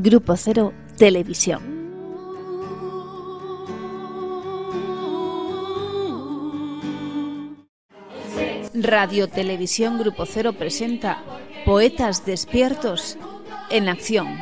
Grupo Cero Televisión. Radio Televisión Grupo Cero presenta Poetas Despiertos en acción.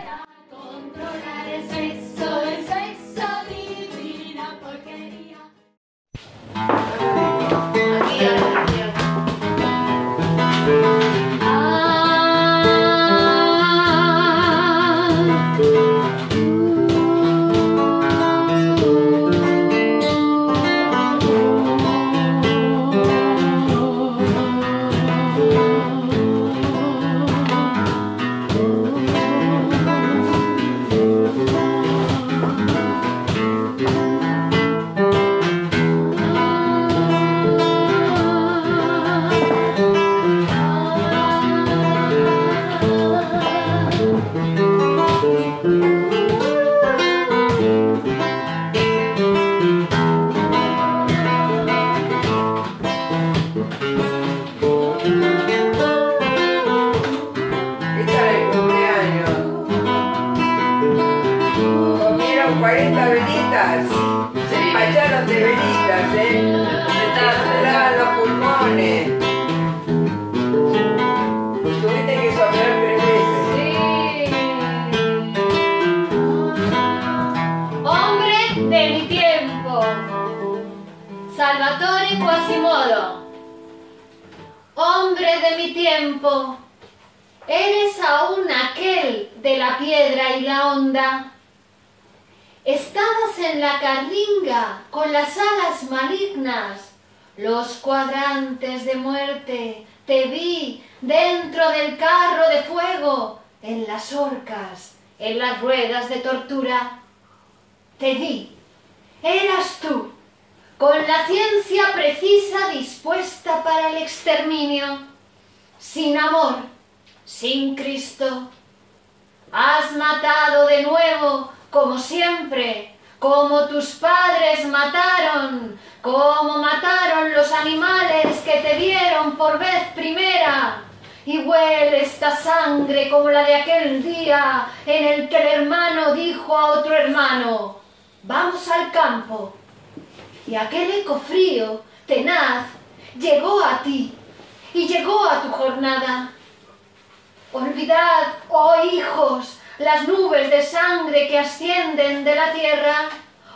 Salvatore Quasimodo, hombre de mi tiempo, eres aún aquel de la piedra y la onda. Estabas en la carlinga con las alas malignas, los cuadrantes de muerte, te vi dentro del carro de fuego, en las horcas, en las ruedas de tortura. Te vi, eras tú. Con la ciencia precisa dispuesta para el exterminio, sin amor, sin Cristo. Has matado de nuevo, como siempre, como tus padres mataron, como mataron los animales que te vieron por vez primera. Y huele esta sangre como la de aquel día en el que el hermano dijo a otro hermano, «Vamos al campo». Y aquel eco frío, tenaz, llegó a ti y llegó a tu jornada. Olvidad, oh hijos, las nubes de sangre que ascienden de la tierra.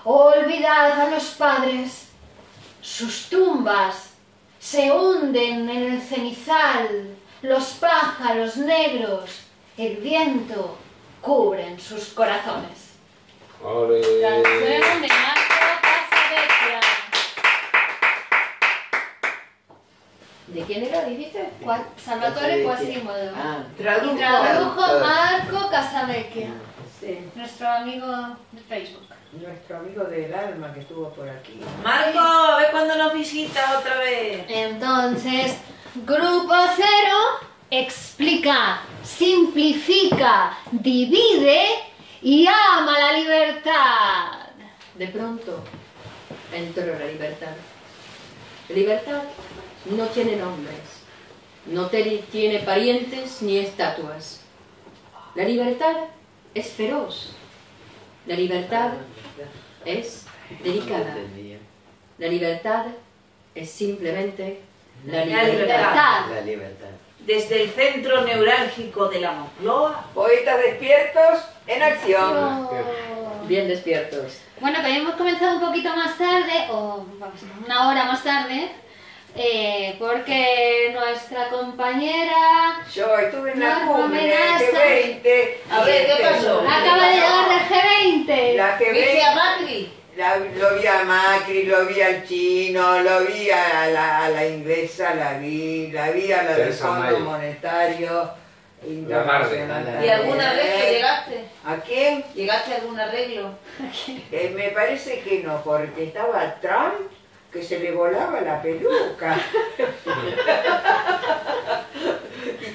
Olvidad a los padres. Sus tumbas se hunden en el cenizal, los pájaros negros, el viento, cubren sus corazones. ¡Olé! Canción de Marco Casavecchia. ¿De quién era, dijiste? Salvatore Quasimodo. Ah, tradujo Marco Casavecchia. Sí. Nuestro amigo de Facebook. Nuestro amigo del alma que estuvo por aquí. Marco, ve cuando nos visitas otra vez. Entonces, Grupo Cero explica, simplifica, divide y ama la libertad. De pronto entró la libertad. Libertad no tiene nombres, no tiene parientes ni estatuas. La libertad es feroz, la libertad es delicada, la libertad es simplemente la libertad. La libertad. Desde el centro neurálgico de la Mocloa, poetas despiertos en acción. Oh. Bien despiertos. Bueno, pero hemos comenzado un poquito más tarde, o una hora más tarde, porque nuestra compañera... Yo estuve en la cumbre del G20. A ver, ¿qué pasó? Acaba de llegar la G20. ¿Viste a Macri? Lo vi a Macri, lo vi al chino, lo vi a la inglesa, la vi a la del Fondo Monetario Internacional. ¿Y alguna vez que llegaste? ¿A quién? ¿Llegaste a algún arreglo? Me parece que no, porque estaba Trump que se le volaba la peluca.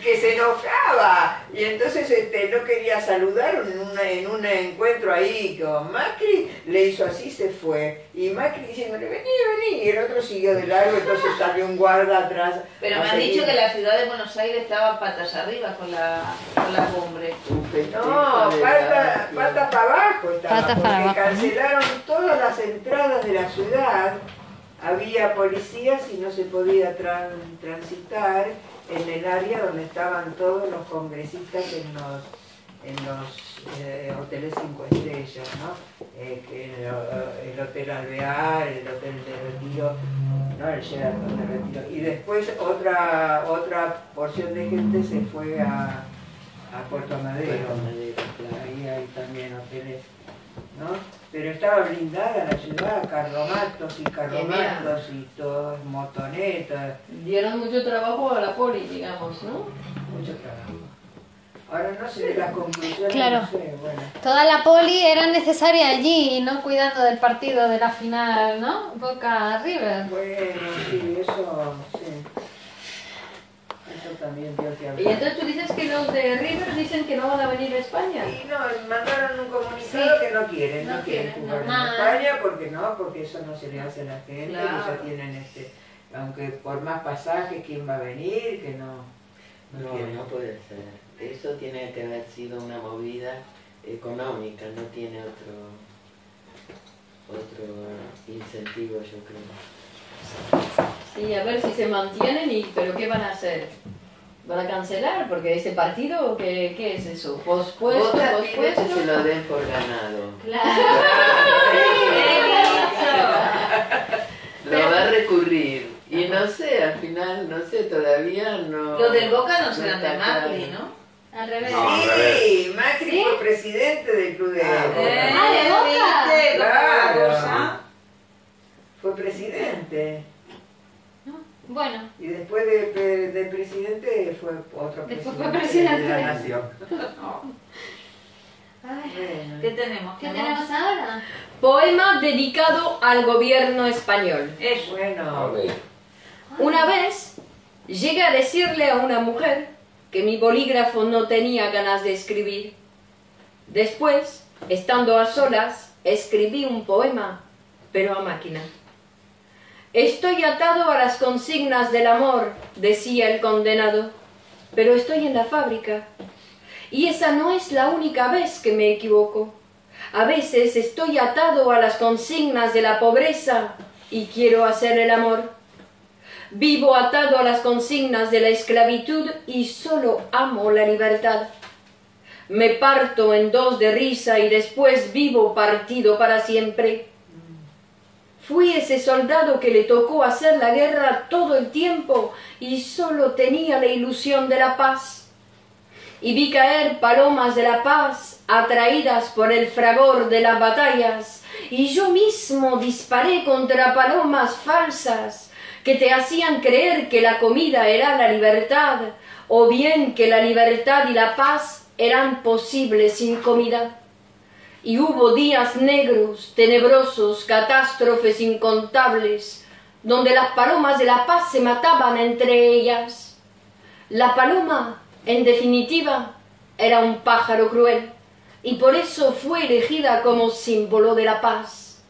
que se enojaba, y entonces no quería saludar. En un encuentro ahí con Macri, le hizo así, se fue, y Macri diciéndole vení, vení, y el otro siguió de largo, entonces salió un guarda atrás. Pero me han dicho que la ciudad de Buenos Aires estaba patas arriba con la cumbre. No, patas para abajo estaba, porque cancelaron todas las entradas de la ciudad. Había policías y no se podía transitar en el área donde estaban todos los congresistas en los hoteles 5 estrellas, ¿no? El Hotel Alvear, el Hotel de Retiro, ¿no? El Sheraton de Retiro. Y después otra porción de gente se fue a Puerto Madero. Ahí hay también hoteles, ¿no? Pero estaba blindada la ciudad, carromatos y carromatos y todos motonetas. Dieron mucho trabajo a la poli, digamos, ¿no? Mucho trabajo. Ahora no sé, la conclusión, claro, no sé, bueno. Toda la poli era necesaria allí, ¿no? Cuidando del partido de la final, ¿no? Boca-River. Bueno, sí, eso, sí. Eso también dio que hablar. Y entonces tú dices que los de River dicen que no van a venir a España. Y no, mandaron un comunicado, sí, que no quieren jugar en España, porque eso no se le hace a la gente, claro, que ya tienen aunque por más pasajes, ¿quién va a venir? Que no puede ser. Eso tiene que haber sido una movida económica, no tiene otro incentivo, yo creo. Sí, a ver si se mantienen, pero ¿qué van a hacer? ¿Van a cancelar? Porque ese partido, ¿qué es eso? Pospuesto, pospuesto. Que se lo den por ganado. Claro. Lo va a recurrir. Y no sé, al final, no sé, todavía no. Lo del Boca no será de Macri, ¿no? Al revés. Sí, Macri, ¿sí?, fue presidente del club de Boca. ¿De Boca? Claro. Fue presidente. Bueno. Y después de presidente fue otro presidente de la nación. Ay, ¿Qué tenemos ahora? Poema dedicado al gobierno español. Es bueno. Una vez llegué a decirle a una mujer que mi bolígrafo no tenía ganas de escribir. Después, estando a solas, escribí un poema, pero a máquina. Estoy atado a las consignas del amor, decía el condenado, pero estoy en la fábrica. Y esa no es la única vez que me equivoco. A veces estoy atado a las consignas de la pobreza y quiero hacer el amor. Vivo atado a las consignas de la esclavitud y solo amo la libertad. Me parto en dos de risa y después vivo partido para siempre. Fui ese soldado que le tocó hacer la guerra todo el tiempo y solo tenía la ilusión de la paz. Y vi caer palomas de la paz atraídas por el fragor de las batallas, y yo mismo disparé contra palomas falsas que te hacían creer que la comida era la libertad, o bien que la libertad y la paz eran posibles sin comida. Y hubo días negros, tenebrosos, catástrofes incontables, donde las palomas de la paz se mataban entre ellas. La paloma, en definitiva, era un pájaro cruel, y por eso fue elegida como símbolo de la paz.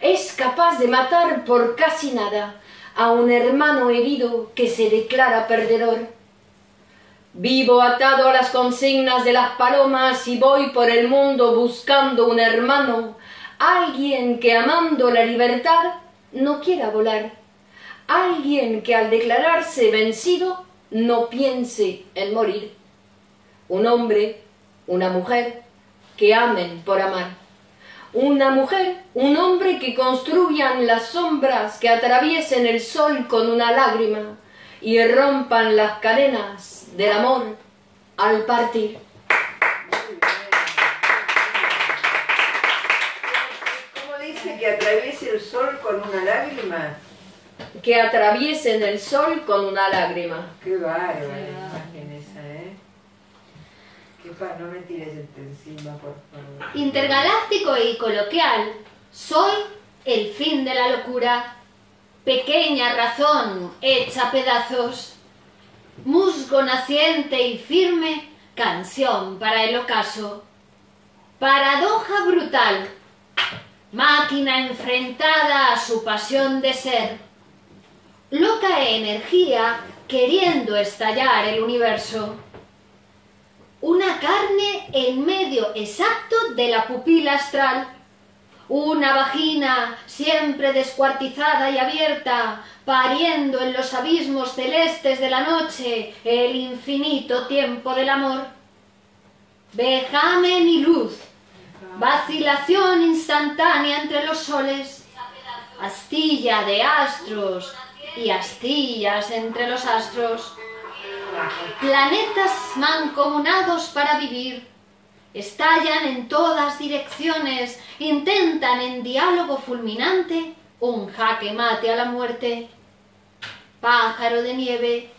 Es capaz de matar por casi nada a un hermano herido que se declara perdedor. Vivo atado a las consignas de las palomas y voy por el mundo buscando un hermano, alguien que amando la libertad no quiera volar, alguien que al declararse vencido no piense en morir. Un hombre, una mujer, que amen por amar. Una mujer, un hombre que construyan las sombras que atraviesen el sol con una lágrima y rompan las cadenas del amor al partir. ¿Cómo dice que atraviese el sol con una lágrima? Que atraviesen el sol con una lágrima. Qué bárbara imagen esa, ¿eh? Qué pa, no me tires encima, por favor. Intergaláctico y coloquial, soy el fin de la locura, pequeña razón hecha pedazos. musgo naciente y firme, canción para el ocaso. Paradoja brutal, máquina enfrentada a su pasión de ser, loca energía queriendo estallar el universo. Una carne en medio exacto de la pupila astral, una vagina siempre descuartizada y abierta, pariendo en los abismos celestes de la noche el infinito tiempo del amor. Vejamen y luz, vacilación instantánea entre los soles, astilla de astros y astillas entre los astros, planetas mancomunados para vivir, estallan en todas direcciones, intentan en diálogo fulminante un jaque mate a la muerte. Pájaro de nieve,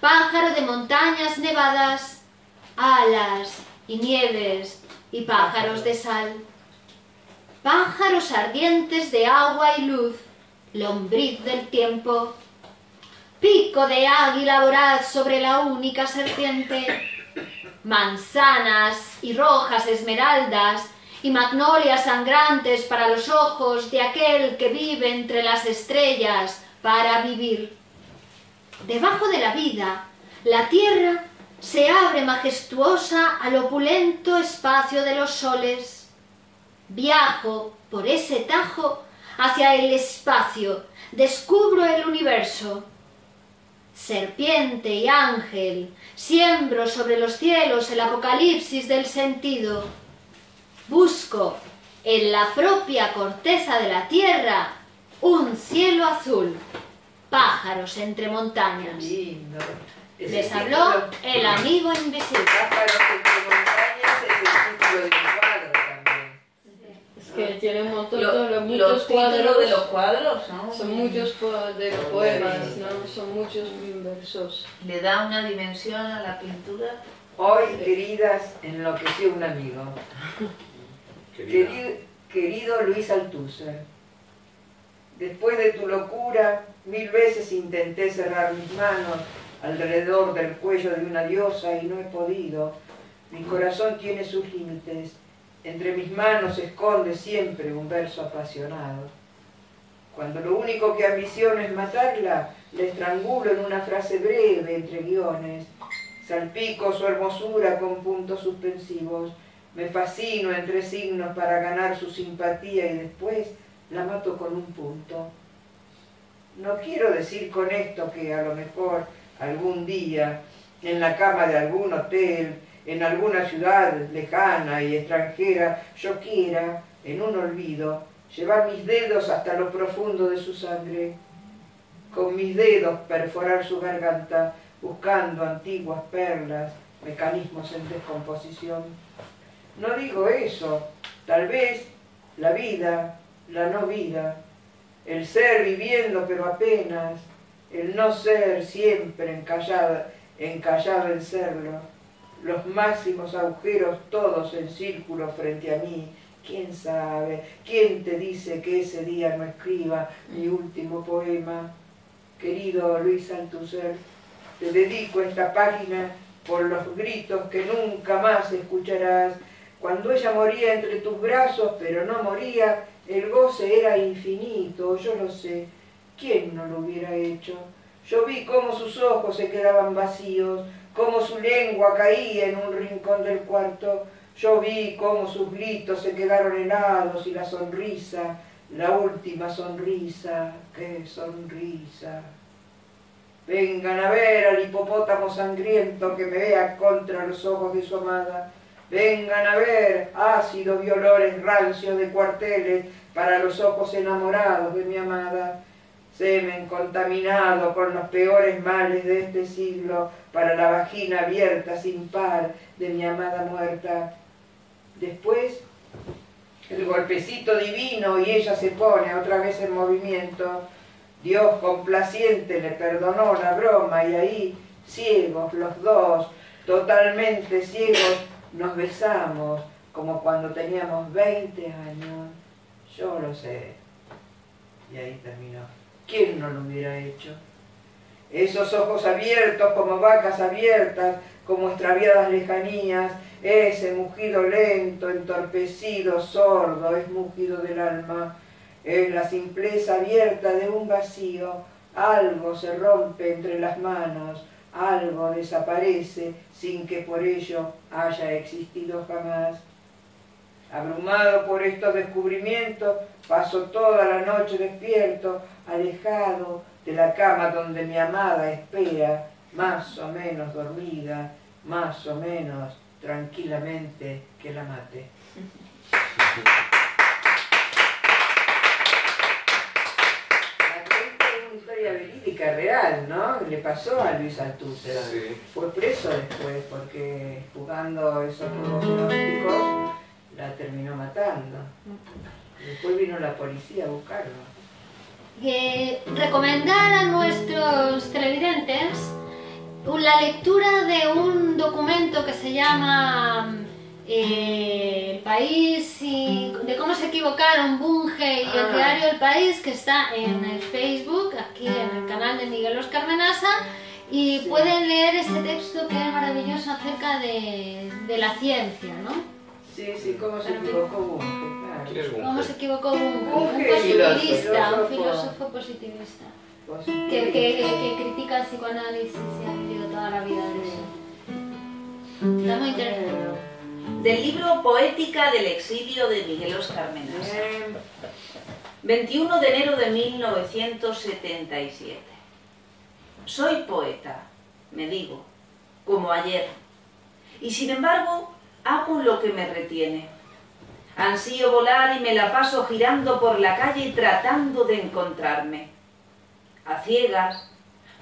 pájaro de montañas nevadas, alas y nieves y pájaros de sal, pájaros ardientes de agua y luz, lombriz del tiempo, pico de águila voraz sobre la única serpiente, manzanas y rojas esmeraldas y magnolias sangrantes para los ojos de aquel que vive entre las estrellas para vivir. Debajo de la vida, la tierra se abre majestuosa al opulento espacio de los soles. Viajo por ese tajo hacia el espacio, descubro el universo. Serpiente y ángel, siembro sobre los cielos el apocalipsis del sentido. Busco en la propia corteza de la tierra un cielo azul, pájaros entre montañas. Lindo. Les habló el amigo invisible. Pájaros entre montañas es el título de un cuadro también. Es que tiene un montón muchos cuadros de los cuadros, ¿no? Son muchos de los poemas, ¿no? Son muchos versos. Le da una dimensión a la pintura. Hoy, queridas, enloqueció un amigo. Querido Louis Althusser, después de tu locura, 1000 veces intenté cerrar mis manos alrededor del cuello de una diosa y no he podido. Mi corazón tiene sus límites. Entre mis manos se esconde siempre un verso apasionado. Cuando lo único que ambiciono es matarla, la estrangulo en una frase breve entre guiones. Salpico su hermosura con puntos suspensivos. Me fascino entre signos para ganar su simpatía y después la mato con un punto. No quiero decir con esto que a lo mejor algún día, en la cama de algún hotel, en alguna ciudad lejana y extranjera, yo quiera, en un olvido, llevar mis dedos hasta lo profundo de su sangre. Con mis dedos perforar su garganta, buscando antiguas perlas, mecanismos en descomposición. No digo eso, tal vez la vida, la no vida, el ser viviendo pero apenas, el no ser siempre encallado en serlo, los máximos agujeros todos en círculo frente a mí. ¿Quién sabe? ¿Quién te dice que ese día no escriba mi último poema? Querido Louis Althusser, te dedico esta página por los gritos que nunca más escucharás. Cuando ella moría entre tus brazos, pero no moría, el goce era infinito, yo lo sé. ¿Quién no lo hubiera hecho? Yo vi cómo sus ojos se quedaban vacíos, cómo su lengua caía en un rincón del cuarto. Yo vi cómo sus gritos se quedaron helados y la sonrisa, la última sonrisa, qué sonrisa. Vengan a ver al hipopótamo sangriento que me vea contra los ojos de su amada. Vengan a ver ácidos y olores rancios de cuarteles para los ojos enamorados de mi amada. Semen contaminado con los peores males de este siglo para la vagina abierta sin par de mi amada muerta. Después, el golpecito divino y ella se pone otra vez en movimiento. Dios complaciente le perdonó la broma y ahí, ciegos los dos, totalmente ciegos, nos besamos como cuando teníamos 20 años. Yo lo sé. Y ahí terminó. ¿Quién no lo hubiera hecho? esos ojos abiertos como vacas abiertas, como extraviadas lejanías, ese mugido lento, entorpecido, sordo, es mugido del alma, es la simpleza abierta de un vacío, algo se rompe entre las manos, algo desaparece sin que por ello haya existido jamás. Abrumado por estos descubrimientos, paso toda la noche despierto, alejado de la cama donde mi amada espera, más o menos dormida, más o menos tranquilamente que la mate. Verídica, real, ¿no? Le pasó a Louis Althusser. Sí. Fue preso después porque jugando esos juegos eróticos la terminó matando. Después vino la policía a buscarlo. Recomendar a nuestros televidentes la lectura de un documento que se llama El País y de cómo se equivocaron Bunge y el diario El País, que está en el Facebook, aquí en el canal de Miguel Oscar Menassa, y sí, pueden leer ese texto que es maravilloso acerca de la ciencia, ¿no? Sí, sí, cómo se equivocó Bunge, claro. Cómo se equivocó Bunge, un positivista, un filósofo positivista que critica el psicoanálisis y ha vivido toda la vida de eso. Está muy interesante. Del libro Poética del exilio de Miguel Oscar Menassa. 21 de enero de 1977. Soy poeta, me digo, como ayer, y sin embargo hago lo que me retiene. Ansío volar y me la paso girando por la calle tratando de encontrarme. A ciegas,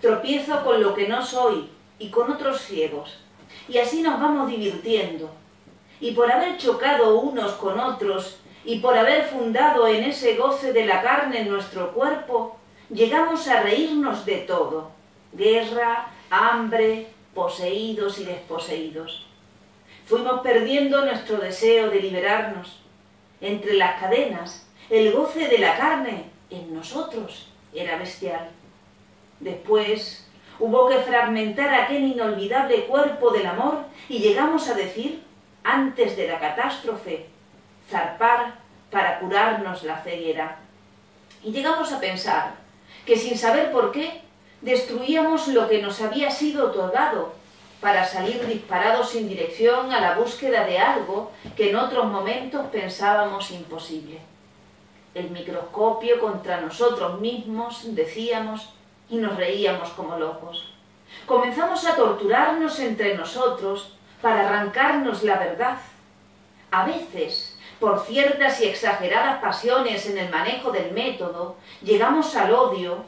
tropiezo con lo que no soy y con otros ciegos, y así nos vamos divirtiendo. Y por haber chocado unos con otros, y por haber fundado en ese goce de la carne en nuestro cuerpo, llegamos a reírnos de todo: guerra, hambre, poseídos y desposeídos. Fuimos perdiendo nuestro deseo de liberarnos. Entre las cadenas, el goce de la carne en nosotros era bestial. Después hubo que fragmentar aquel inolvidable cuerpo del amor y llegamos a decir, antes de la catástrofe, zarpar para curarnos la ceguera. Y llegamos a pensar que, sin saber por qué, destruíamos lo que nos había sido otorgado para salir disparados sin dirección a la búsqueda de algo que en otros momentos pensábamos imposible. El microscopio contra nosotros mismos, decíamos, y nos reíamos como locos. Comenzamos a torturarnos entre nosotros para arrancarnos la verdad. A veces, por ciertas y exageradas pasiones en el manejo del método, llegamos al odio,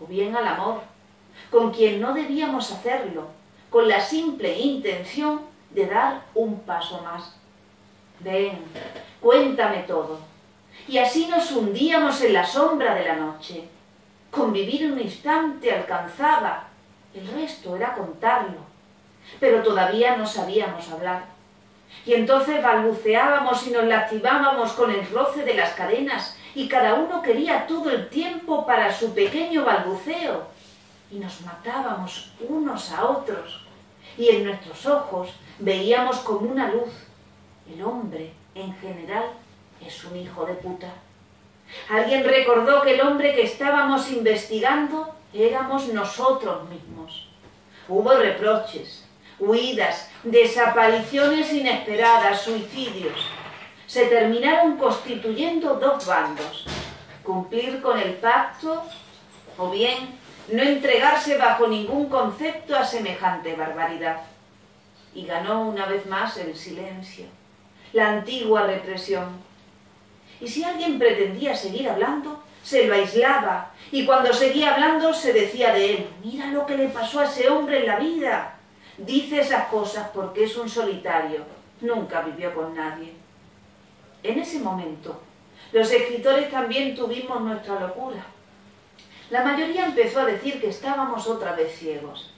o bien al amor, con quien no debíamos hacerlo, con la simple intención de dar un paso más. Ven, cuéntame todo. Y así nos hundíamos en la sombra de la noche. Convivir un instante alcanzaba, el resto era contarlo. Pero todavía no sabíamos hablar. Y entonces balbuceábamos y nos lastimábamos con el roce de las cadenas, y cada uno quería todo el tiempo para su pequeño balbuceo. Y nos matábamos unos a otros, y en nuestros ojos veíamos como una luz: el hombre, en general, es un hijo de puta. Alguien recordó que el hombre que estábamos investigando éramos nosotros mismos. Hubo reproches, huidas, desapariciones inesperadas, suicidios. Se terminaron constituyendo dos bandos: cumplir con el pacto o bien no entregarse bajo ningún concepto a semejante barbaridad. Y ganó una vez más el silencio, la antigua represión. Y si alguien pretendía seguir hablando, se lo aislaba, y cuando seguía hablando se decía de él: mira lo que le pasó a ese hombre en la vida. Dice esas cosas porque es un solitario, nunca vivió con nadie. En ese momento, los escritores también tuvimos nuestra locura. La mayoría empezó a decir que estábamos otra vez ciegos.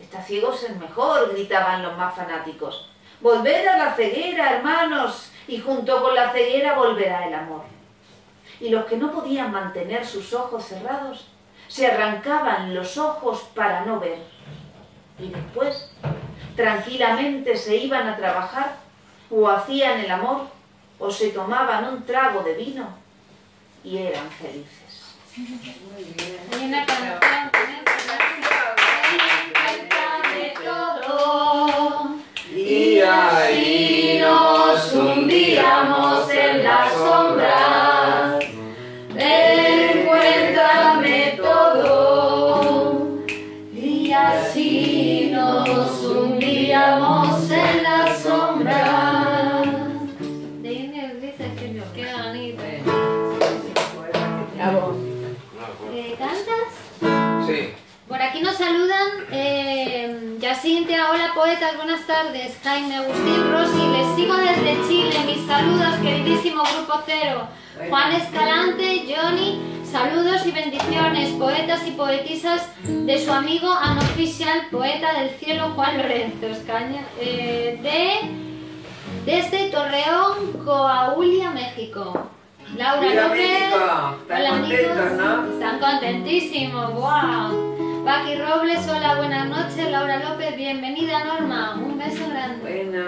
«Estar ciegos es mejor», gritaban los más fanáticos. «Volver a la ceguera, hermanos, y junto con la ceguera volverá el amor». Y los que no podían mantener sus ojos cerrados se arrancaban los ojos para no ver, y después tranquilamente se iban a trabajar, o hacían el amor, o se tomaban un trago de vino, y eran felices. Muy bien. Hay una canción que es de todo, y ahí nos hundíamos en la sombra. Saludan, Jacinta, hola poetas, buenas tardes, Jaime, Agustín, Rosy, les sigo desde Chile, mis saludos, queridísimo Grupo Cero, Juan Escalante, Johnny, saludos y bendiciones, poetas y poetisas, de su amigo Anoficial, poeta del cielo, Juan Lorenzo, Escaña, desde Torreón, Coahuila, México. Laura López, hola amigos, ¿no? Están contentísimos, wow. Paqui Robles, hola, buenas noches, Laura López, bienvenida Norma, un beso grande. Bueno,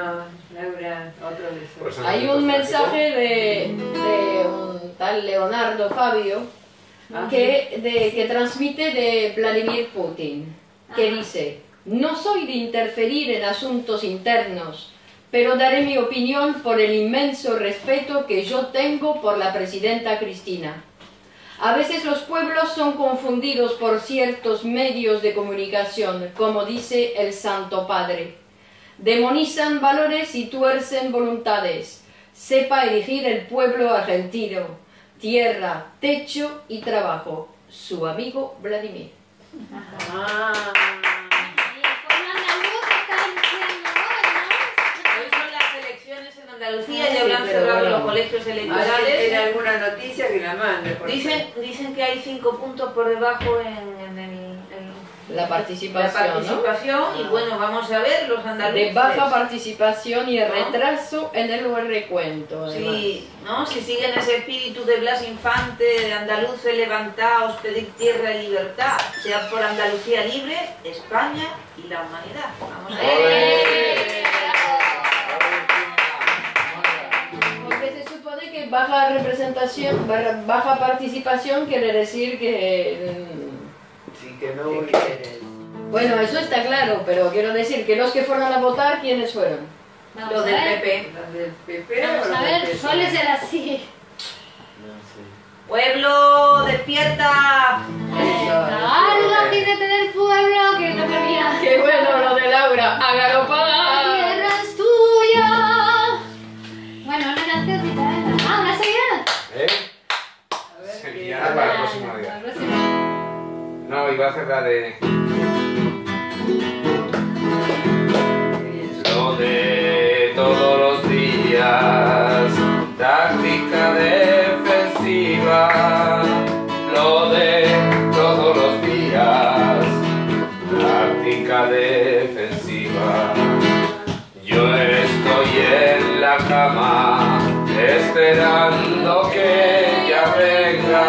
Laura, otro beso. Hay un mensaje de un tal Leonardo Fabio que transmite de Vladimir Putin, que dice: no soy de interferir en asuntos internos, pero daré mi opinión por el inmenso respeto que yo tengo por la presidenta Cristina. A veces los pueblos son confundidos por ciertos medios de comunicación, como dice el Santo Padre. Demonizan valores y tuercen voluntades. Sepa elegir el pueblo argentino. Tierra, techo y trabajo. Su amigo Vladimir. Ah. Andalucía ya habrán cerrado los colegios electorales. En alguna noticia que la mande. Dicen que hay 5 puntos por debajo en la participación, ¿no? Y bueno, vamos a ver los andaluces. De baja participación y el retraso en el recuento. Además. Sí, ¿no? Si siguen ese espíritu de Blas Infante, de andaluces, levantaos, pedid tierra y libertad, sea por Andalucía libre, España y la humanidad. Vamos a ver. Baja representación, baja participación quiere decir que... Sí, que no... Bueno, eso está claro, pero quiero decir que los que fueron a votar, ¿quiénes fueron? Los del PP. Los del PP. Vamos a ver, suele ser así. No sé. ¡Pueblo, despierta! ¡Algo tiene que tener pueblo! Que no quería. ¡Qué bueno lo de Laura! ¡A galopar! ¡La tierra es tuya! Bueno, no era antes de... Sería para la próxima día. No, iba a cerrar de... Lo de todos los días, táctica defensiva. Lo de todos los días, táctica defensiva. Yo estoy en la cama esperando que ella venga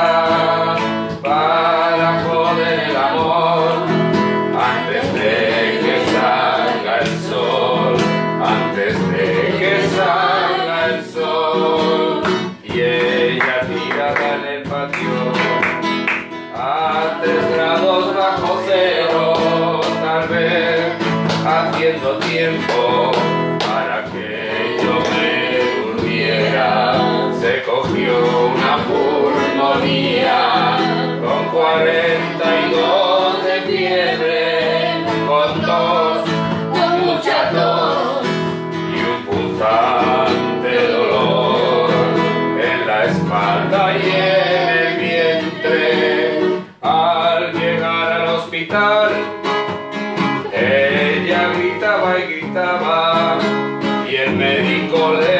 para joder el amor antes de que salga el sol, antes de que salga el sol. Y ella tirada en el patio a 3 grados bajo cero, tal vez haciendo tiempo para que yo me durmiera. Se cogió una pulmonía con 42 de fiebre, con tos, con mucha tos y un punzante dolor en la espalda y en el vientre. Al llegar al hospital, ella gritaba y gritaba, y el médico le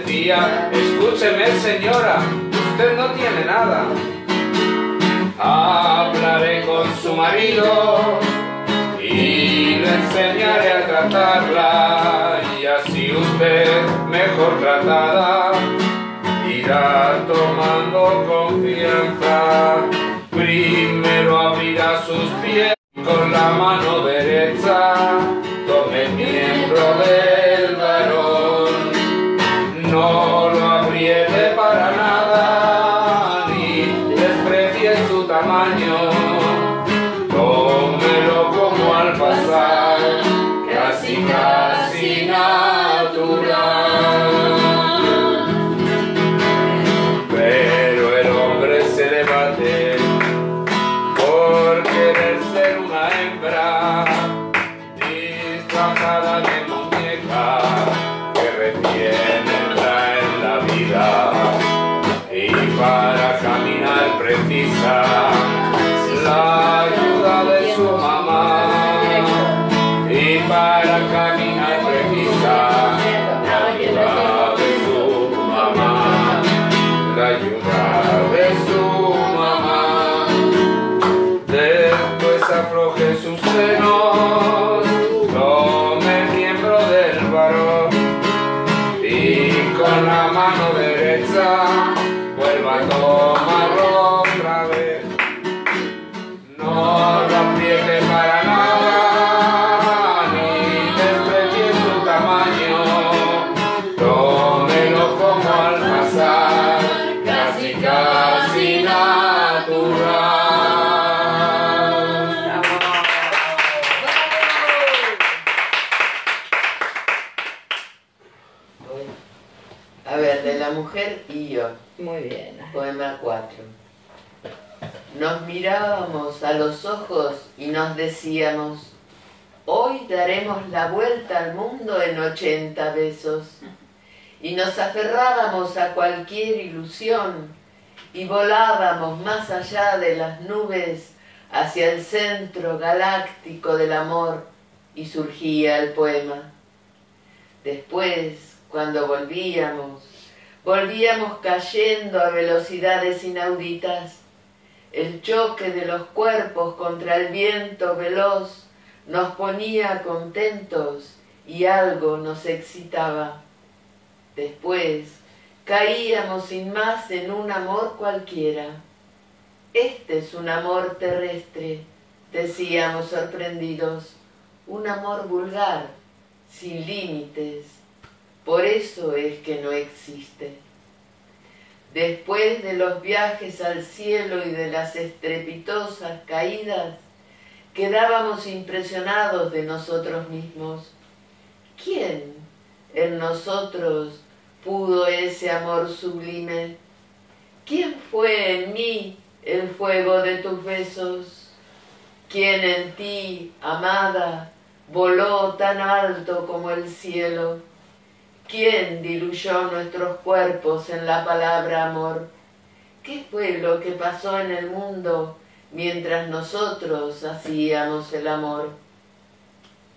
decía: escúcheme señora, usted no tiene nada. Hablaré con su marido y le enseñaré a tratarla, y así usted, mejor tratada, irá tomando confianza. Primero mano derecha vuelva a tomarlo otra vez. No lo apriete para nada, ni desprecie su tamaño. Tómelo como al pasar, casi casi natural. A ver, de la mujer y yo. Muy bien. Poema 4. Nos mirábamos a los ojos y nos decíamos: hoy daremos la vuelta al mundo en 80 besos. Y nos aferrábamos a cualquier ilusión y volábamos más allá de las nubes hacia el centro galáctico del amor, y surgía el poema. Después, cuando volvíamos cayendo a velocidades inauditas. El choque de los cuerpos contra el viento veloz nos ponía contentos y algo nos excitaba. Después caíamos sin más en un amor cualquiera. Este es un amor terrestre, decíamos sorprendidos, un amor vulgar, sin límites. Por eso es que no existe. Después de los viajes al cielo y de las estrepitosas caídas, quedábamos impresionados de nosotros mismos. ¿Quién en nosotros pudo ese amor sublime? ¿Quién fue en mí el fuego de tus besos? ¿Quién en ti, amada, voló tan alto como el cielo? ¿Quién diluyó nuestros cuerpos en la palabra amor? ¿Qué fue lo que pasó en el mundo mientras nosotros hacíamos el amor?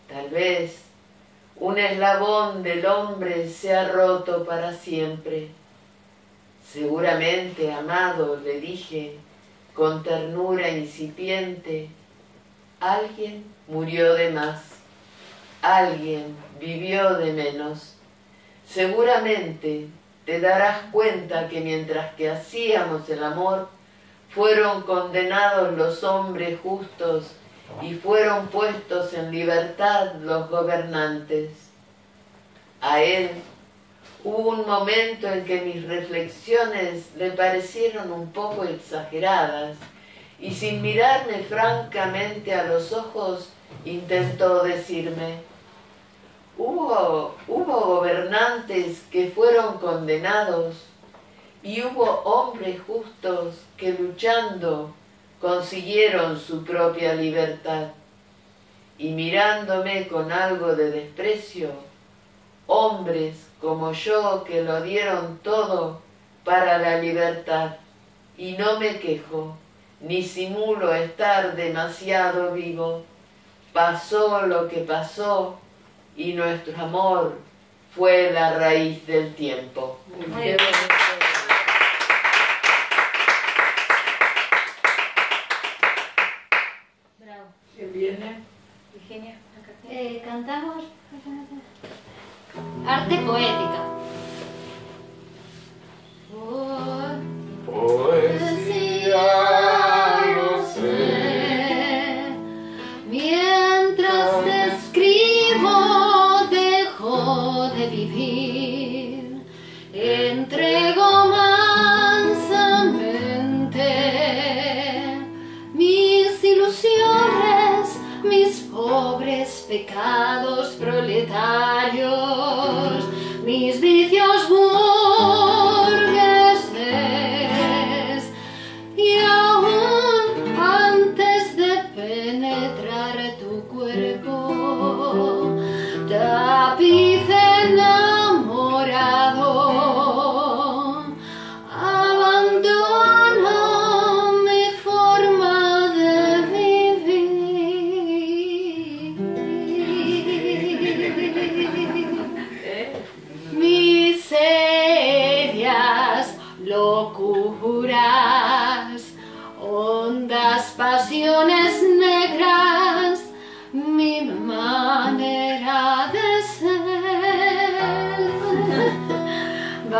Tal vez un eslabón del hombre se ha roto para siempre. Seguramente, amado, le dije con ternura incipiente, alguien murió de más, alguien vivió de menos. Seguramente te darás cuenta que mientras que hacíamos el amor, fueron condenados los hombres justos y fueron puestos en libertad los gobernantes. A él hubo un momento en que mis reflexiones le parecieron un poco exageradas y sin mirarme francamente a los ojos intentó decirme: Hubo gobernantes que fueron condenados y hubo hombres justos que luchando consiguieron su propia libertad. Y mirándome con algo de desprecio, hombres como yo que lo dieron todo para la libertad, y no me quejo ni simulo estar demasiado vivo. Pasó lo que pasó y nuestro amor fue la raíz del tiempo. Muy bien. Bravo. ¿Quién viene? Virginia. Cantamos arte poética. Poesía, no sé. Mientras te escribo, de vivir, entrego mansamente mis ilusiones, mis pobres pecados proletarios, mis vicios burgueses, y aún antes de penetrar tu cuerpo, tapiz enamorado, abandono mi forma de vivir. Miserias, locuras, hondas pasiones negras, mi manera de ser.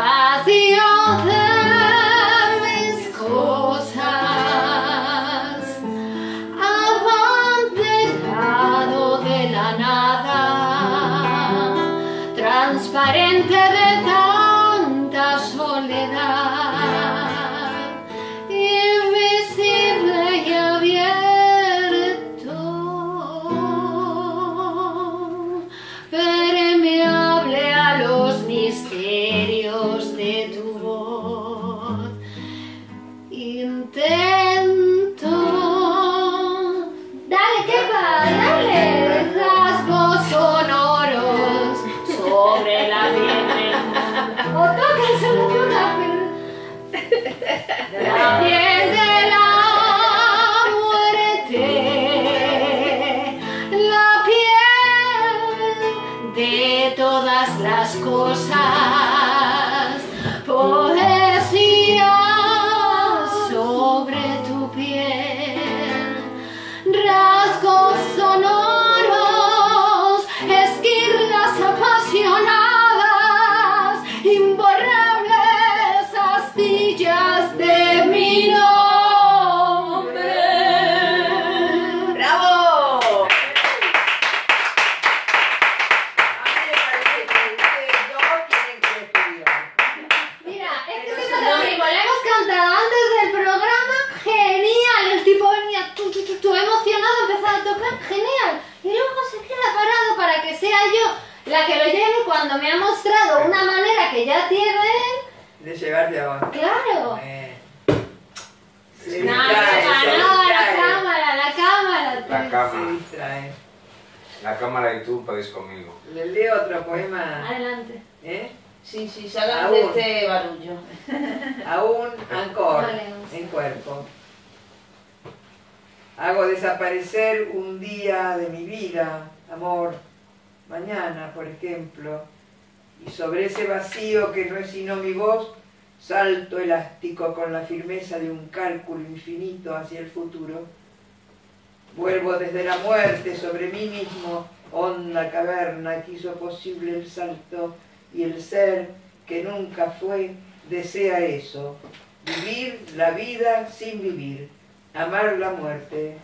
Así soledad, invisible y abierto, permeable a los misterios de tu voz. Intento, dale, que va, dale, rasgos sonoros sobre la piel. O toca, solo toca, pero la piel de la muerte, la piel de todas las cosas. Poesía sobre tu piel, rasgos sonoros, esquirlas apasionadas, imborrables astillas de mi nombre. ¡Bravo! Mira, este tema lo mismo, la hemos cantado antes del programa, genial, el tipo venía emocionado, empezaba a tocar, genial, y luego se queda parado para que sea yo la que lo lleve cuando me ha mostrado una manera que ya tiene él, De llevarte abajo. claro. Se No, no, la cámara, la cámara. La cámara. distrae. La cámara y tú podéis conmigo. Le leo otro poema. Adelante. ¿Eh? Sí, salgan de Aún. este barullo. Aún, ancor, Vale, vamos. en cuerpo. Hago desaparecer un día de mi vida, amor, mañana, por ejemplo, y sobre ese vacío que resonó mi voz, salto elástico con la firmeza de un cálculo infinito hacia el futuro. Vuelvo desde la muerte sobre mí mismo, honda caverna que hizo posible el salto, y el ser que nunca fue desea eso, vivir la vida sin vivir, amar la muerte.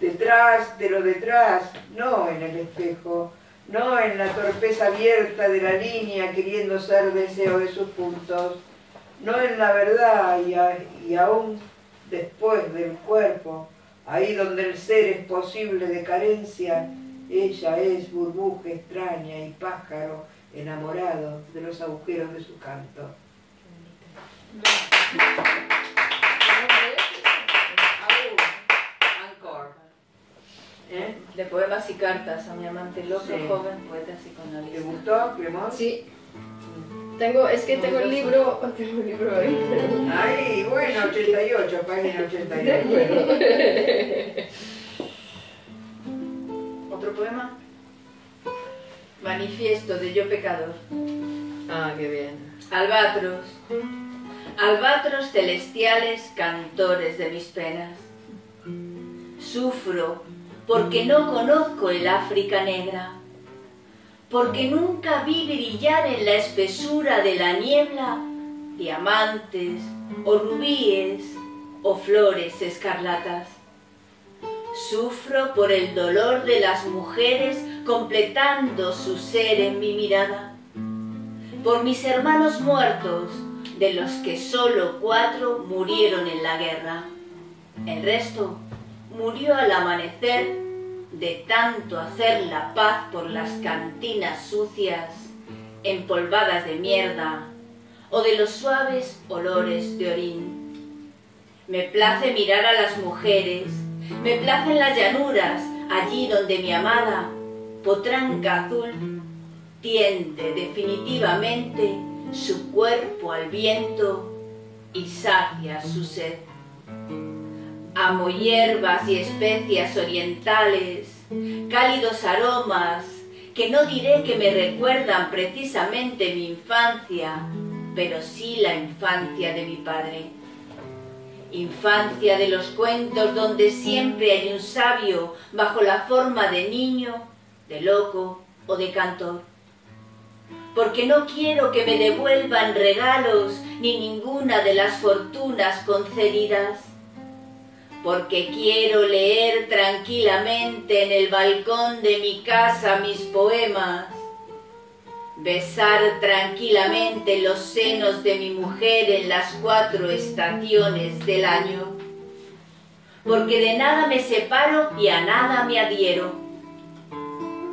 Detrás de lo detrás, no en el espejo, no en la torpeza abierta de la línea queriendo ser deseo de sus puntos, no en la verdad y aún después del cuerpo, ahí donde el ser es posible de carencia, ella es burbuja extraña y pájaro enamorado de los agujeros de su canto. De poemas y cartas a mi amante loco, joven poeta psicoanalista. ¿Te gustó, Clemón? Sí. Tengo el libro, ahí. Ay, bueno, 88, página 88. ¿Otro poema? Manifiesto de Yo Pecador. Ah, qué bien. Albatros. Albatros celestiales, cantores de mis penas. Sufro porque no conozco el África negra, porque nunca vi brillar en la espesura de la niebla diamantes o rubíes o flores escarlatas. Sufro por el dolor de las mujeres completando su ser en mi mirada, por mis hermanos muertos, de los que solo 4 murieron en la guerra. El resto murió al amanecer de tanto hacer la paz por las cantinas sucias, empolvadas de mierda, o de los suaves olores de orín. Me place mirar a las mujeres, me placen las llanuras, allí donde mi amada, potranca azul, tiende definitivamente su cuerpo al viento y sacia su sed. Amo hierbas y especias orientales, cálidos aromas, que no diré que me recuerdan precisamente mi infancia, pero sí la infancia de mi padre. Infancia de los cuentos donde siempre hay un sabio bajo la forma de niño, de loco o de cantor. Porque no quiero que me devuelvan regalos ni ninguna de las fortunas concedidas. Porque quiero leer tranquilamente en el balcón de mi casa mis poemas. besar tranquilamente los senos de mi mujer en las 4 estaciones del año, porque de nada me separo y a nada me adhiero,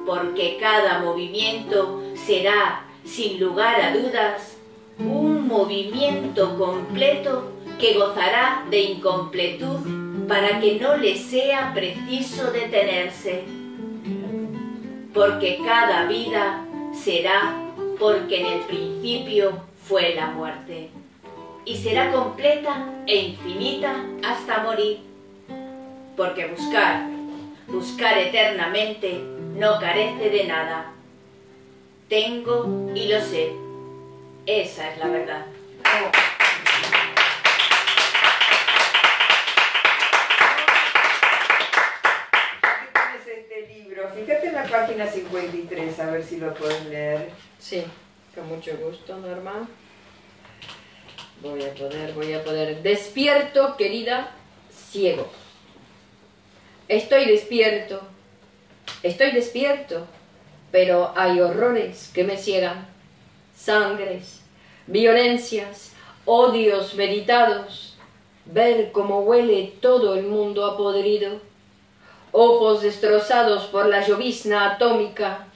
porque cada movimiento será, sin lugar a dudas, un movimiento completo que gozará de incompletud para que no le sea preciso detenerse, porque cada vida será porque en el principio fue la muerte, y será completa e infinita hasta morir, porque buscar eternamente no carece de nada. Tengo y lo sé, esa es la verdad. Fíjate en la página 53, a ver si lo puedes leer. Sí, con mucho gusto, Norma. Voy a poder. Despierto, querida, ciego. Estoy despierto. Estoy despierto. Pero hay horrores que me ciegan. Sangres, violencias, odios meditados. Ver cómo huele todo el mundo a podrido. Ojos destrozados por la llovizna atómica,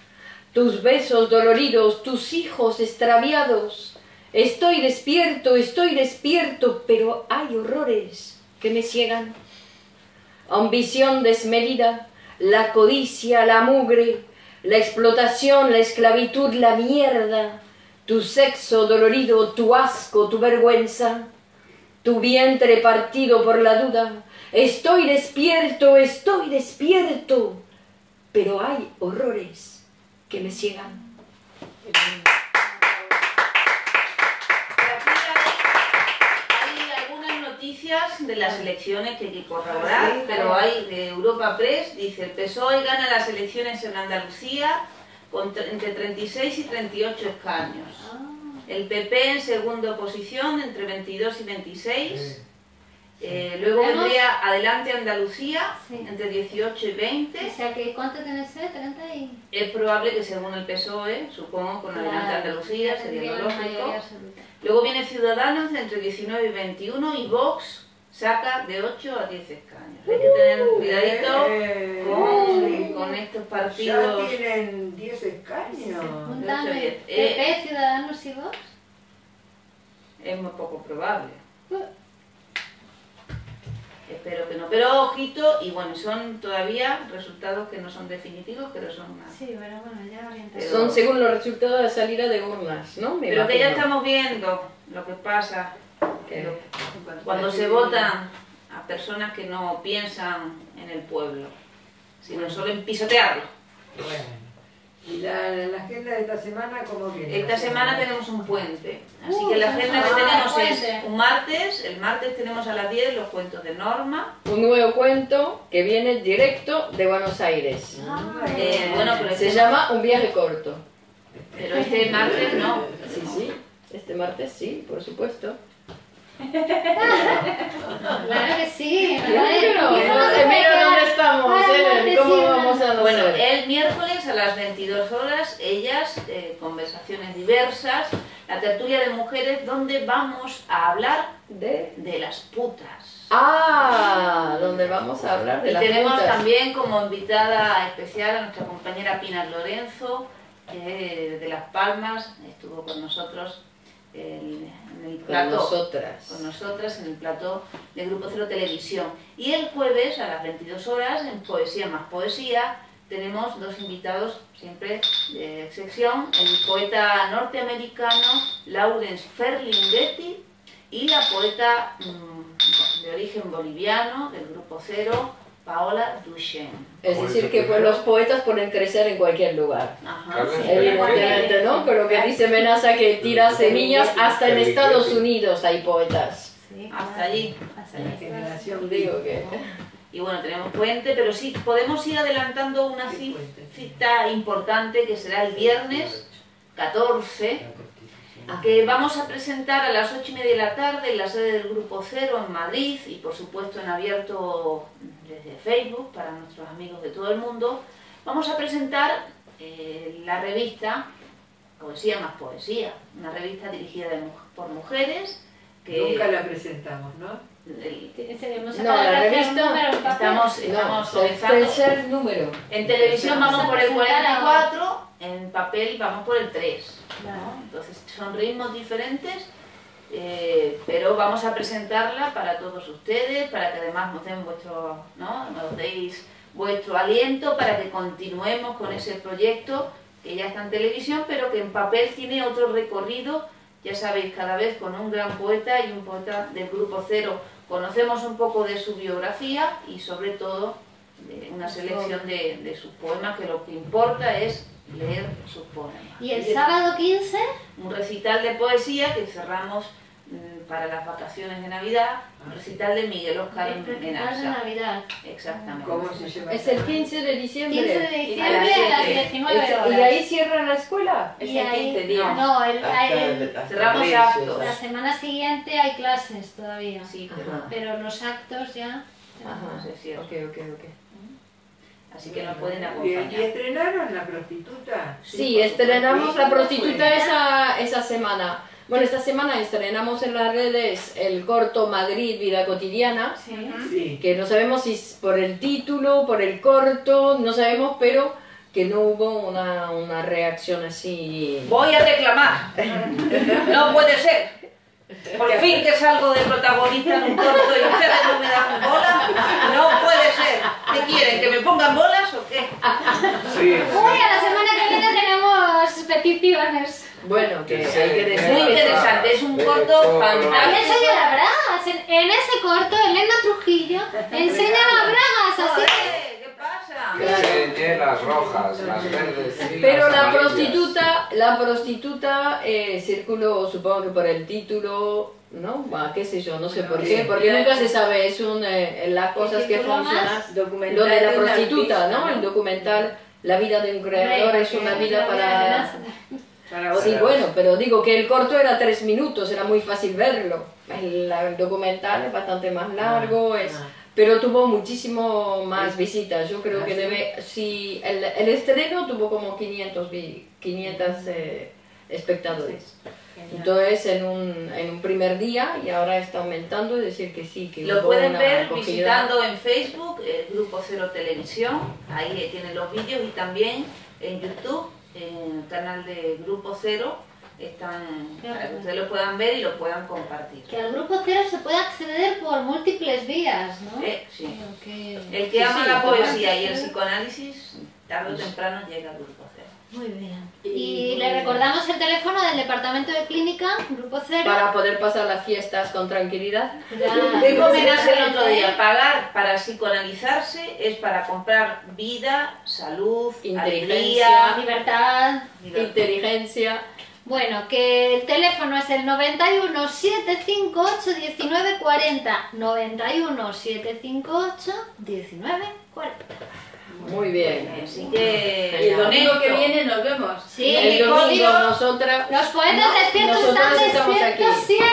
tus besos doloridos, tus hijos extraviados. Estoy despierto, pero hay horrores que me ciegan. Ambición desmedida, la codicia, la mugre, la explotación, la esclavitud, la mierda, tu sexo dolorido, tu asco, tu vergüenza, tu vientre partido por la duda. Estoy despierto, pero hay horrores que me ciegan. Hay algunas noticias de las elecciones que hay que corroborar, sí, pero hay de Europa Press, dice: el PSOE gana las elecciones en Andalucía con entre 36 y 38 escaños. El PP en segunda posición, entre 22 y 26. Sí. Luego vendría Adelante Andalucía, sí, entre 18 y 20. O sea, que ¿cuánto tiene ese? ¿30 y...? Es probable que según el PSOE, supongo, con Adelante Andalucía, sería lo lógico. Luego viene Ciudadanos de entre 19 y 21 y Vox saca de 8 a 10 escaños. Hay que tener cuidadito con estos partidos. Ya tienen 10 escaños. ¿PP, Ciudadanos y Vox? Es muy poco probable. Espero que no, pero ojito, y bueno, son todavía resultados que no son definitivos, pero son más. Sí, pero bueno, ya orientados. Son según los resultados de la salida de urnas, ¿no? Pero que ya estamos viendo lo que pasa cuando se votan a personas que no piensan en el pueblo, sino solo en pisotearlo. Bueno. ¿Y la agenda de esta semana cómo viene? Esta semana tenemos un puente, así que la agenda que tenemos es un martes. El martes tenemos a las 10 los cuentos de Norma. Un nuevo cuento que viene directo de Buenos Aires. Bueno, pero se llama Un viaje corto. Pero este martes no. Sí, sí, este martes sí, por supuesto. Claro que sí. Mira dónde estamos. ¿Cómo vamos a...? Bueno, el miércoles a las 22 horas, ellas, conversaciones diversas, la tertulia de mujeres, donde vamos a hablar de las putas. Donde vamos a hablar de las putas. Y tenemos también como invitada especial a nuestra compañera Pinar Lorenzo, que de Las Palmas estuvo con nosotros. Con nosotras en el plató de Grupo Cero Televisión. Y el jueves a las 22 horas en Poesía Más Poesía tenemos dos invitados siempre de excepción: el poeta norteamericano Lawrence Ferlinghetti y la poeta de origen boliviano del Grupo Cero, Paola Duchenne. Es decir, que pues, los poetas pueden crecer en cualquier lugar. Ajá. Sí. Evidentemente, ¿no? Pero que dice Menassa que tira semillas hasta en Estados Unidos hay poetas. Sí, claro. Hasta allí. Hasta la generación, digo que... Y bueno, tenemos puente, pero sí, podemos ir adelantando una cita importante que será el viernes 14, que vamos a presentar a las 8:30 de la tarde en la sede del Grupo Cero en Madrid, y por supuesto en abierto desde Facebook para nuestros amigos de todo el mundo. Vamos a presentar la revista Poesía Más Poesía, una revista dirigida por mujeres que... Nunca la presentamos, ¿no? Estamos comenzando el tercer número. En televisión vamos por el 44, en papel vamos por el 3. Claro. ¿No? Entonces son ritmos diferentes, pero vamos a presentarla para todos ustedes, para que además nos den vuestro, ¿no? Nos deis vuestro aliento para que continuemos con ese proyecto que ya está en televisión, pero que en papel tiene otro recorrido. Ya sabéis, cada vez con un gran poeta y un poeta del Grupo Cero. Conocemos un poco de su biografía y sobre todo de una selección de sus poemas, que lo que importa es leer sus poemas. Y el sábado 15... un recital de poesía que cerramos para las vacaciones de Navidad, un recital de Miguel Oscar Menassa. De Navidad. Exactamente. ¿Cómo se llama? Es el 15 de diciembre. 15 de diciembre a las 19 horas. ¿Y ahí cierran la escuela? Es el 15 día. No, cerramos actos. La semana siguiente hay clases todavía. Sí, pero los actos ya... Ajá, es cierto. Ok. Así que nos pueden acompañar. ¿Y estrenaron La Prostituta? Sí, estrenamos La Prostituta esa semana. Bueno, esta semana estrenamos en las redes el corto Madrid Vida Cotidiana, sí, que no sabemos si es por el título, por el corto, no sabemos, pero que no hubo una reacción así. Voy a reclamar, no puede ser, por fin que salgo de protagonista en un corto y ustedes no me dan bola, no puede ser. ¿Qué quieren, que me pongan bolas o qué? Uy, a la semana que viene tenemos Tipi Banners. Bueno, que sí, es muy interesante, es un corto fantástico. Enseña las bragas, en ese corto Elena Trujillo enseña las bragas, así que... ¿Qué pasa? Que tiene las rojas, las verdes y pero las amarillas. La prostituta circuló, supongo que por el título, ¿no? Bah, qué sé yo, no sé por qué, porque nunca se sabe, es las cosas que funcionan, lo de la prostituta, ¿no? El documental, la vida de un creador es una vida para... Sí, bueno, pero digo que el corto era 3 minutos, era muy fácil verlo. El documental es bastante más largo, pero tuvo muchísimo más visitas. Yo creo que el estreno tuvo como 500 espectadores. Entonces en un primer día, y ahora está aumentando, es decir que sí. Que lo pueden ver visitando en Facebook, el Grupo Cero Televisión, ahí tienen los vídeos, y también en YouTube. En el canal de Grupo Cero están, para que ustedes lo puedan ver y lo puedan compartir. Que al Grupo Cero se puede acceder por múltiples vías, ¿no? Sí. El que ama la poesía y el psicoanálisis, tarde o temprano llega al Grupo Cero. Muy bien. Y le recordamos el teléfono del departamento de clínica, Grupo Cero. Para poder pasar las fiestas con tranquilidad. Tengo homenaje el otro día. Pagar para psicoanalizarse es para comprar vida, salud, alegría, libertad, inteligencia. Bueno, que el teléfono es el 91 758 1940. 91 758 1940. Muy bien, así que el domingo que viene nos vemos. Sí, el domingo nosotras. Los poetas despiertos están despiertos siempre.